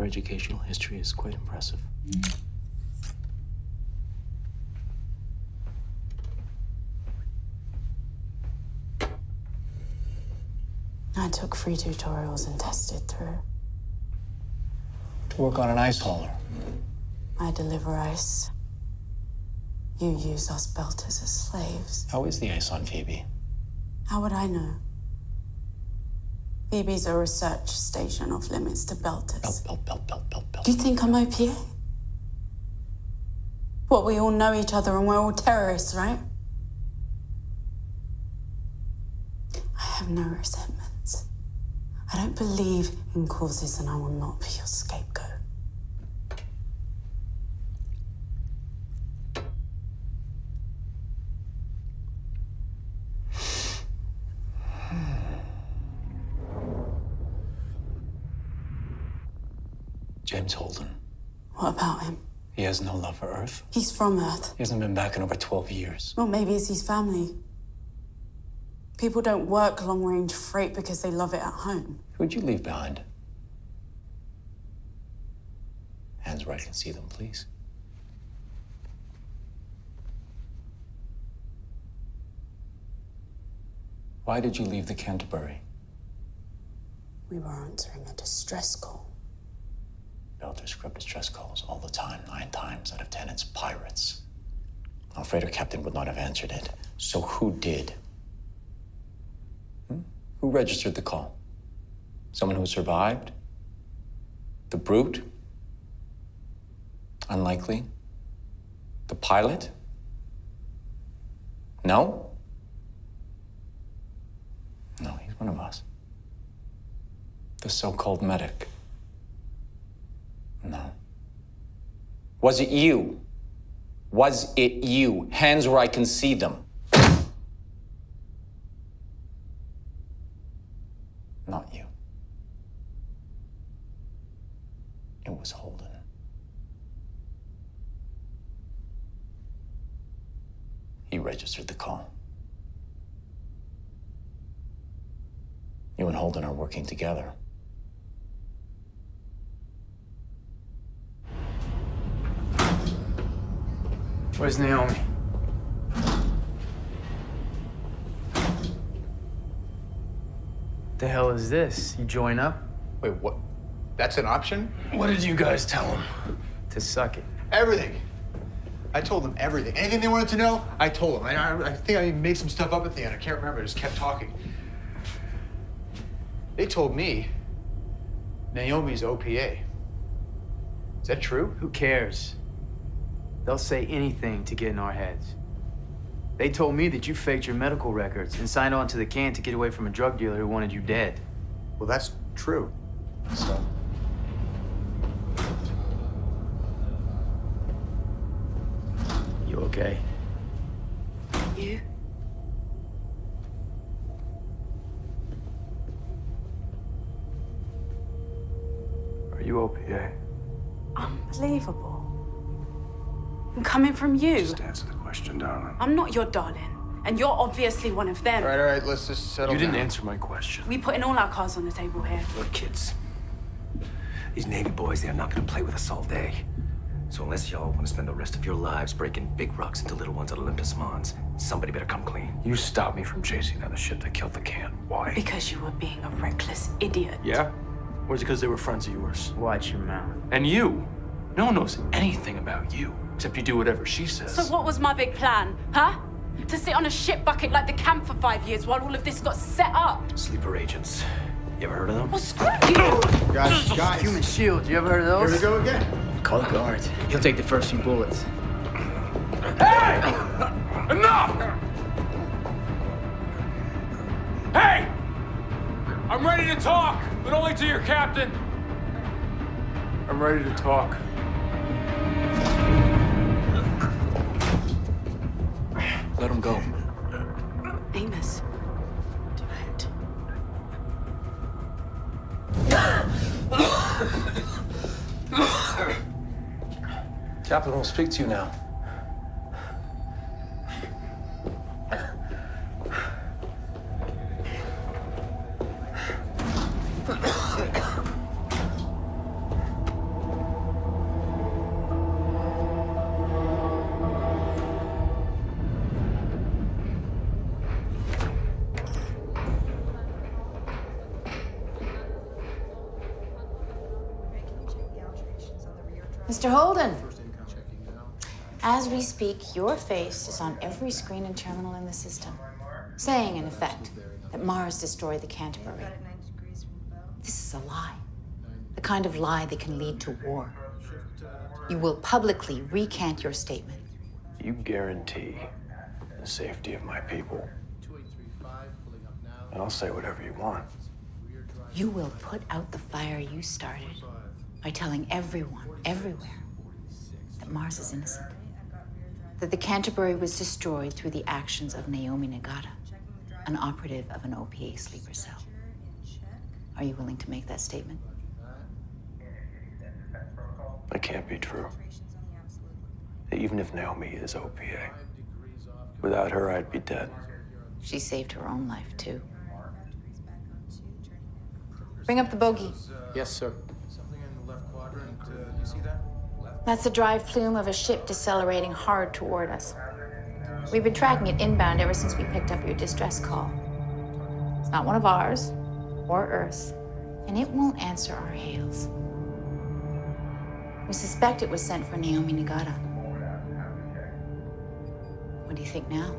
Your educational history is quite impressive. I took free tutorials and tested through. To work on an ice hauler. I deliver ice. You use us belters as slaves. How is the ice on Phoebe? How would I know? Phoebe's a research station off limits to belters. Belt. Do you think I'm OPA? What, we all know each other and we're all terrorists, right? I have no resentments. I don't believe in causes and I will not be your scapegoat. James Holden. What about him? He has no love for Earth. He's from Earth. He hasn't been back in over 12 years. Well, maybe it's his family. People don't work long-range freight because they love it at home. Who'd you leave behind? Hands where I can see them, please. Why did you leave the Canterbury? We were answering a distress call. Belters script distress calls all the time, 9 times out of 10, it's pirates. Our freighter captain would not have answered it. So who did? Who registered the call? Someone who survived? The brute? Unlikely. The pilot? No? No, he's one of us. The so-called medic. No. Was it you? Was it you? Hands where I can see them. Not you. It was Holden. He registered the call. You and Holden are working together. Where's Naomi? The hell is this? You join up? Wait, what? That's an option? What did you guys tell them? To suck it. Everything. I told them everything. Anything they wanted to know, I told them. I think I made some stuff up at the end. I can't remember. I just kept talking. They told me Naomi's OPA. Is that true? Who cares? They'll say anything to get in our heads. They told me that you faked your medical records and signed on to the can to get away from a drug dealer who wanted you dead. Well, that's true. So. You okay? You? Are you OPA? Unbelievable. I'm coming from you. Just answer the question, darling. I'm not your darling, and you're obviously one of them. All right, let's just settle down. You didn't answer my question. We're putting all our cards on the table here. Look, kids, these Navy boys, they're not gonna play with us all day. So unless y'all wanna spend the rest of your lives breaking big rocks into little ones at Olympus Mons, somebody better come clean. You stopped me from chasing down the ship that killed the can. Why? Because you were being a reckless idiot. Yeah? Or is it because they were friends of yours? Watch your mouth. And you? No one knows anything about you. Except you do whatever she says. So what was my big plan, huh? To sit on a shit bucket like the camp for 5 years while all of this got set up? Sleeper agents. You ever heard of them? Well, screw you! Guys. Human shield, you ever heard of those? Here we go again. Call the guard. He'll take the first few bullets. Hey! Enough! Hey! I'm ready to talk, but only to your captain. I'm ready to talk. Let him go. Amos. Do it. Captain will speak to you now. Mr. Holden. As we speak, your face is on every screen and terminal in the system, saying, in effect, that Mars destroyed the Canterbury. This is a lie, the kind of lie that can lead to war. You will publicly recant your statement. You guarantee the safety of my people. And I'll say whatever you want. You will put out the fire you started by telling everyone, everywhere, that Mars is innocent. That the Canterbury was destroyed through the actions of Naomi Nagata, an operative of an OPA sleeper cell. Are you willing to make that statement? That can't be true. Even if Naomi is OPA, without her, I'd be dead. She saved her own life, too. Bring up the bogey. Yes, sir. Something in the left quadrant. You see that? That's the dry plume of a ship decelerating hard toward us. We've been tracking it inbound ever since we picked up your distress call. It's not one of ours, or Earth's, and it won't answer our hails. We suspect it was sent for Naomi Nagata. What do you think now?